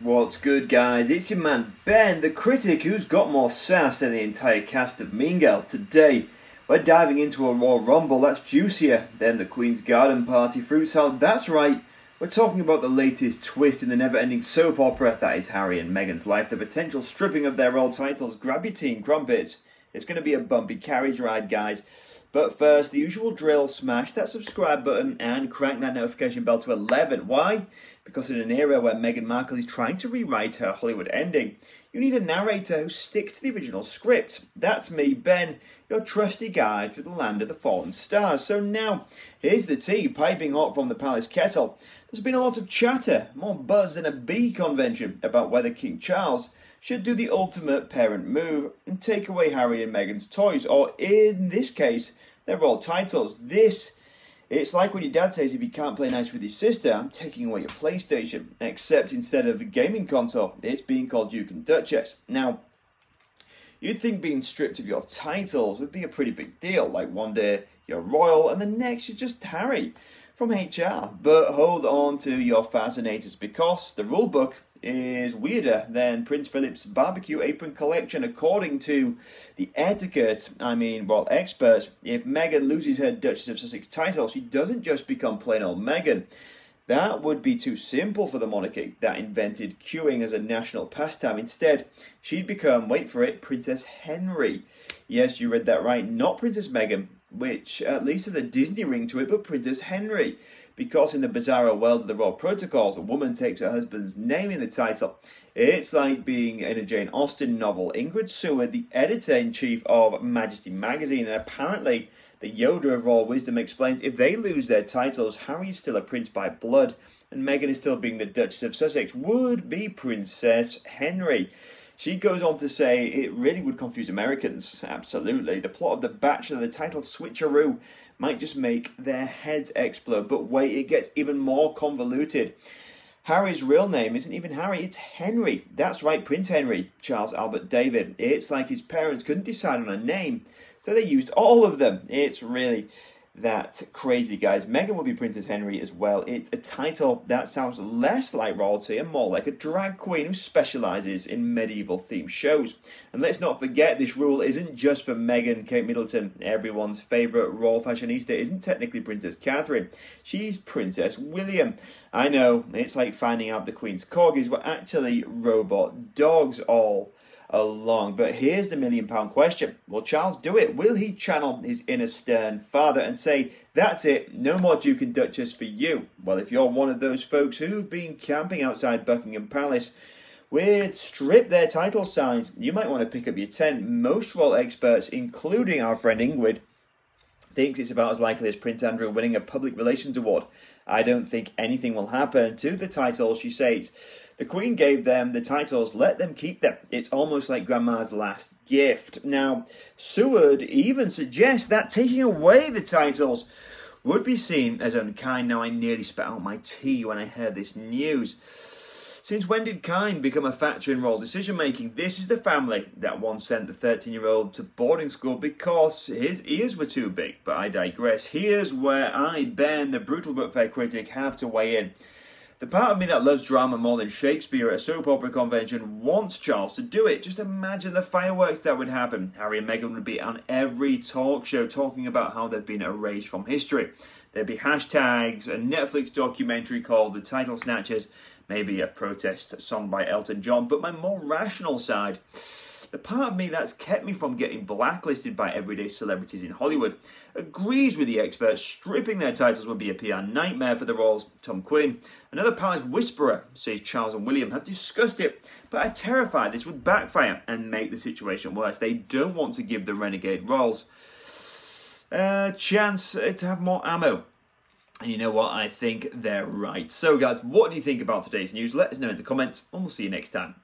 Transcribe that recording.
What's good, guys? It's your man Ben, the critic, who's got more sass than the entire cast of Mean Girls. Today, we're diving into a Royal Rumble that's juicier than the Queen's Garden Party fruit salad. That's right, we're talking about the latest twist in the never-ending soap opera that is Harry and Meghan's life, the potential stripping of their royal titles. Grab your team crumpets. It's going to be a bumpy carriage ride, guys. But first, the usual drill, smash that subscribe button and crank that notification bell to 11. Why? Because in an era where Meghan Markle is trying to rewrite her Hollywood ending, you need a narrator who sticks to the original script. That's me, Ben, your trusty guide through the land of the fallen stars. So now, here's the tea, piping hot from the palace kettle. There's been a lot of chatter, more buzz than a bee convention, about whether King Charles should do the ultimate parent move and take away Harry and Meghan's toys, or in this case, their royal titles. It's like when your dad says, if you can't play nice with your sister, I'm taking away your PlayStation. Except instead of a gaming console, it's being called Duke and Duchess. Now, you'd think being stripped of your titles would be a pretty big deal, like one day you're royal and the next you're just Harry from HR. But hold on to your fascinators, because the rule book is weirder than Prince Philip's barbecue apron collection. According to the etiquette, well, experts, if Meghan loses her Duchess of Sussex title, she doesn't just become plain old Meghan. That would be too simple for the monarchy that invented queuing as a national pastime. Instead, she'd become, wait for it, Princess Henry. Yes, you read that right, not Princess Meghan, which at least has a Disney ring to it, but Princess Henry. Because in the bizarro world of the royal protocols, a woman takes her husband's name in the title. It's like being in a Jane Austen novel. Ingrid Seward, the editor-in-chief of Majesty magazine, and apparently the Yoda of royal wisdom, explains if they lose their titles, Harry is still a prince by blood, and Meghan is still being the Duchess of Sussex, would be Princess Henry. She goes on to say it really would confuse Americans, absolutely. The plot of The Bachelor, the title switcheroo, might just make their heads explode. But wait, it gets even more convoluted. Harry's real name isn't even Harry, it's Henry. That's right, Prince Henry, Charles Albert David. It's like his parents couldn't decide on a name, so they used all of them. It's really that crazy, guys. Meghan will be Princess Henry as well. It's a title that sounds less like royalty and more like a drag queen who specialises in medieval themed shows. And let's not forget, this rule isn't just for Meghan. Kate Middleton, everyone's favourite royal fashionista, isn't technically Princess Catherine. She's Princess William. I know, it's like finding out the Queen's corgis were actually robot dogs all along. But here's the £1 million question. Will Charles do it? Will he channel his inner stern father and say, that's it, no more Duke and Duchess for you? Well, if you're one of those folks who've been camping outside Buckingham Palace with strip their title signs, you might want to pick up your tent. Most royal experts, including our friend Ingrid, thinks it's about as likely as Prince Andrew winning a public relations award. I don't think anything will happen to the titles, she says. The Queen gave them the titles, let them keep them. It's almost like Grandma's last gift. Now, Seward even suggests that taking away the titles would be seen as unkind. Now, I nearly spat out my tea when I heard this news. Since when did kind become a factor in royal decision-making? This is the family that once sent the 13-year-old to boarding school because his ears were too big. But I digress. Here's where I, Ben, the brutal but fair critic, have to weigh in. The part of me that loves drama more than Shakespeare at a soap opera convention wants Charles to do it. Just imagine the fireworks that would happen. Harry and Meghan would be on every talk show talking about how they've been erased from history. There'd be hashtags, a Netflix documentary called The Title Snatchers, maybe a protest song by Elton John. But my more rational side, the part of me that's kept me from getting blacklisted by everyday celebrities in Hollywood, agrees with the experts. Stripping their titles would be a PR nightmare for the royals. Tom Quinn, another palace whisperer, says Charles and William have discussed it, but are terrified this would backfire and make the situation worse. They don't want to give the renegade royals a chance to have more ammo. And you know what? I think they're right. So, guys, what do you think about today's news? Let us know in the comments, and we'll see you next time.